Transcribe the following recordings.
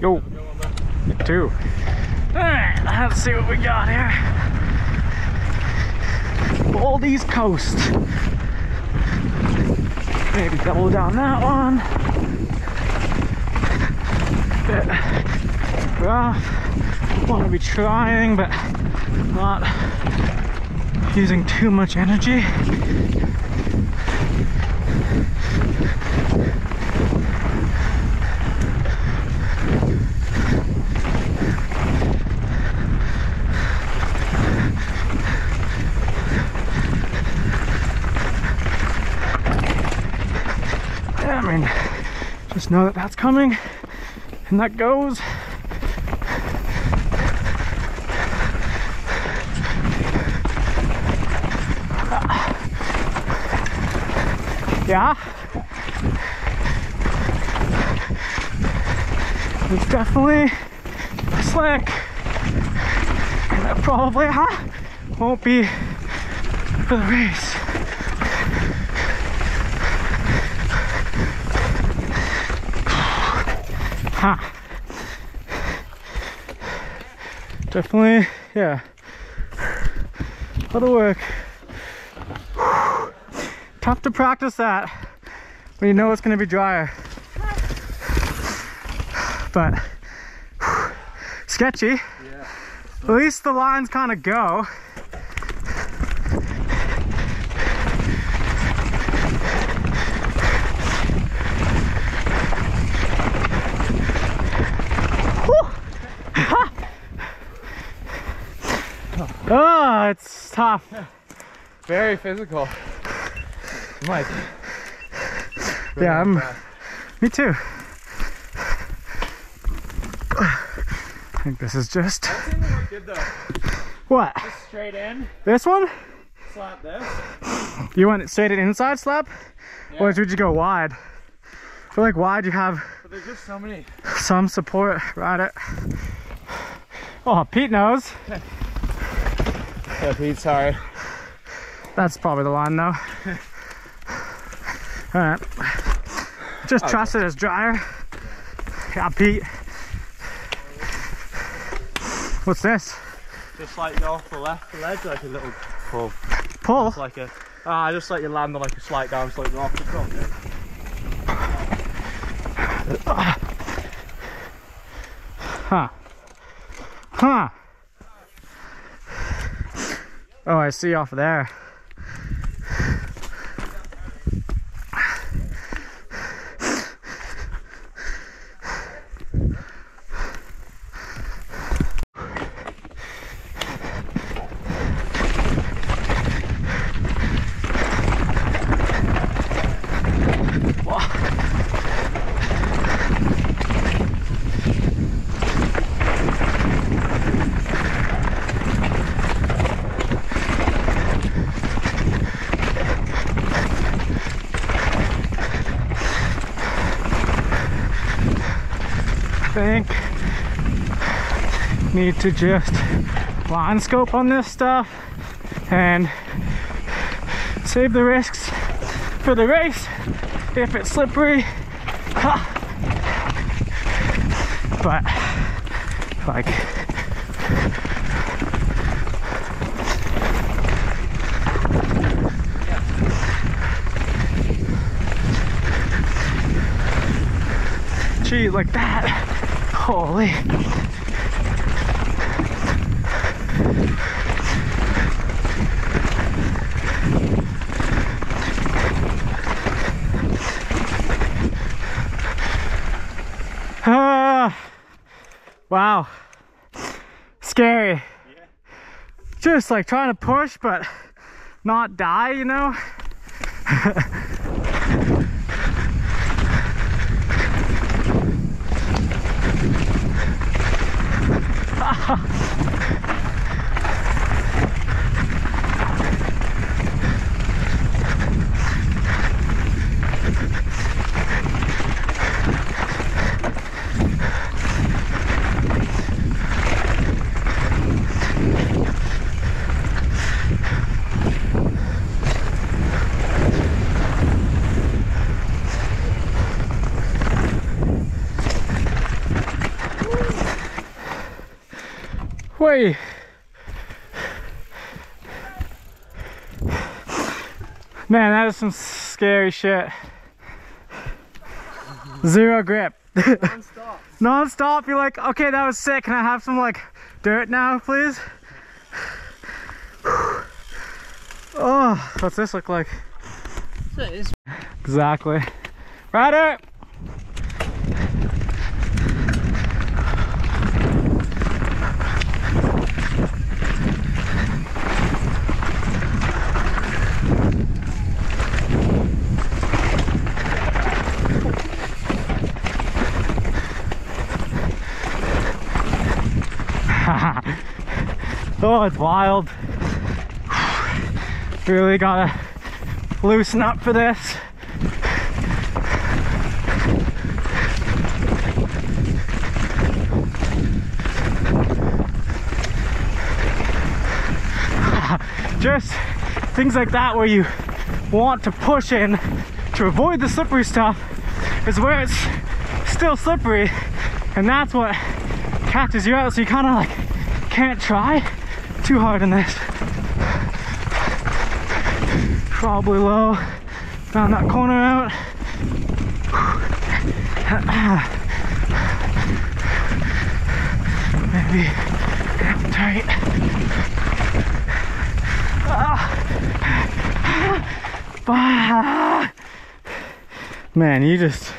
Yo, it too. Alright, let's see what we got here. Baldy's Coast. Maybe double down that one. Bit rough. Want to be trying, but not using too much energy. I mean, just know that that's coming, and that goes. Yeah, it's definitely slick, and it probably won't be for the race. Definitely, yeah. A lot of work. Whew. Tough to practice that when you know it's going to be drier. But whew, sketchy. Yeah. At least the lines kind of go. Oh, it's tough. Very physical. I'm like, really me too. I think this is just. That seemed to look good though. What? Just straight in. This one? Slap this. You want it straight in inside slap? Yeah. Or would you go wide? I feel like wide you have. But there's just so many. Some support right at. Oh, Pete knows. Yeah, Pete, sorry. That's probably the line though. Alright. Just trust it as drier. Yeah, Pete. What's this? Just like go off the left ledge, like a little pull. Pull? Just like a, just let you land on like a slight down slope off the top. Huh. Huh. Oh, I see off there. I think need to just line scope on this stuff and save the risks for the race if it's slippery. But like gee, like that. Holy. Wow. Scary. Yeah. Just like trying to push but not die, you know? Wait. Man, that is some scary shit. Zero grip. Non-stop. Non-stop, you're like, okay, that was sick. Can I have some like dirt now, please? Oh, what's this look like? Exactly. Rider! Oh, it's wild. Really gotta loosen up for this. Just things like that where you want to push in to avoid the slippery stuff is where it's still slippery, and that's what catches you out, so you kind of like can't try too hard in this. Probably low. Found that corner out. Maybe tight. Ah. Man, you just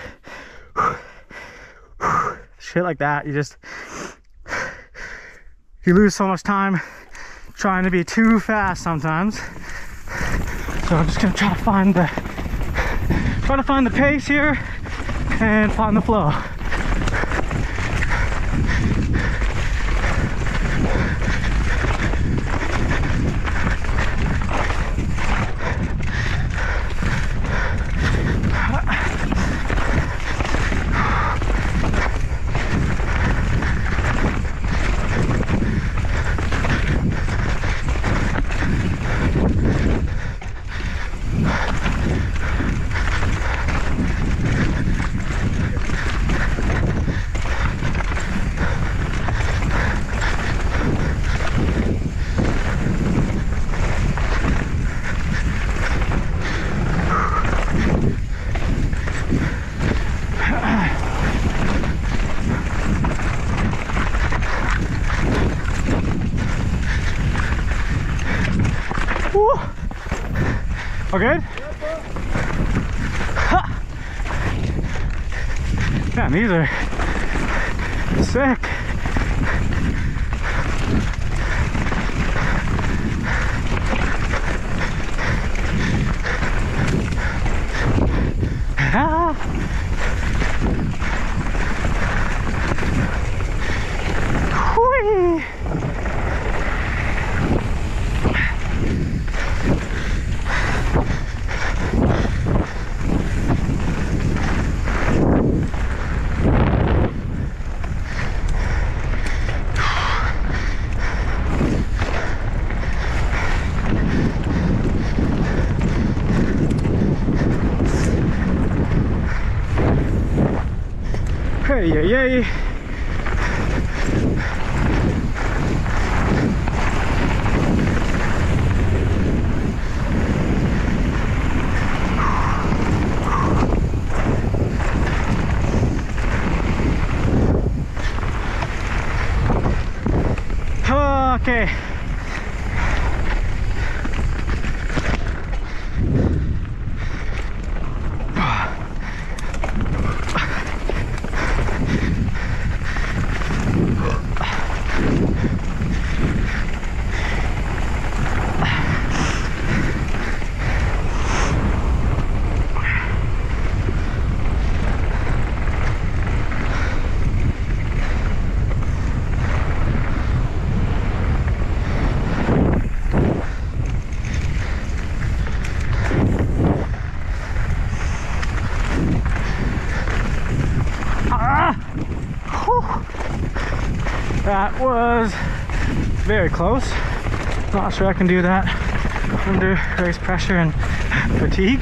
shit like that. You lose so much time trying to be too fast sometimes. So I'm just gonna try to find the pace here and find the flow. All good? Ha! Man, these are sick. Yay! Okay. That was very close. Not sure I can do that under race pressure and fatigue.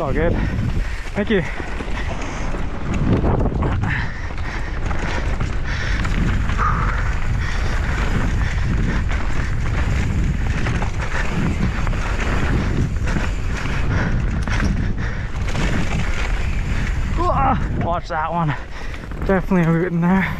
It's all good. Thank you. Watch that one. Definitely a root in there.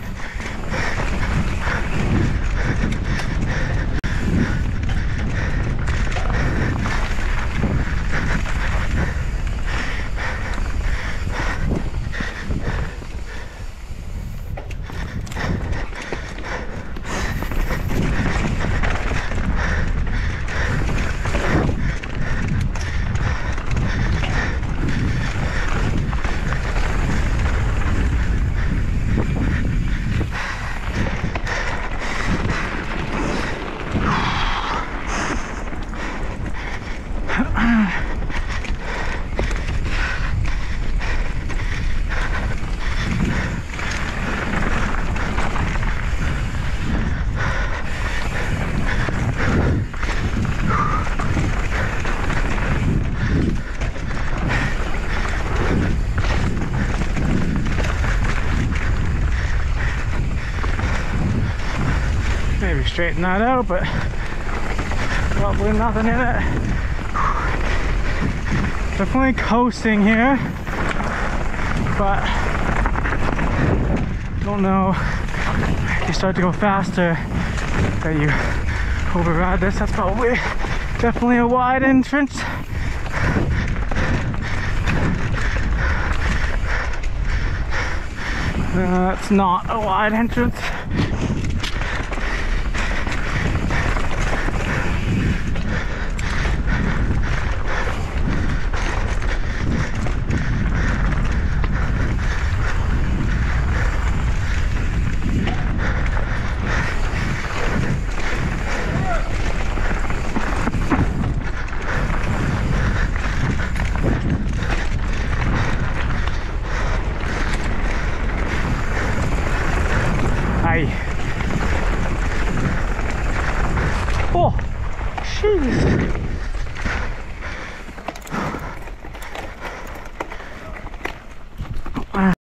Maybe straighten that out, but probably nothing in it. Definitely coasting here, but don't know if you start to go faster that you override this. That's probably definitely a wide entrance. That's not a wide entrance. Hey.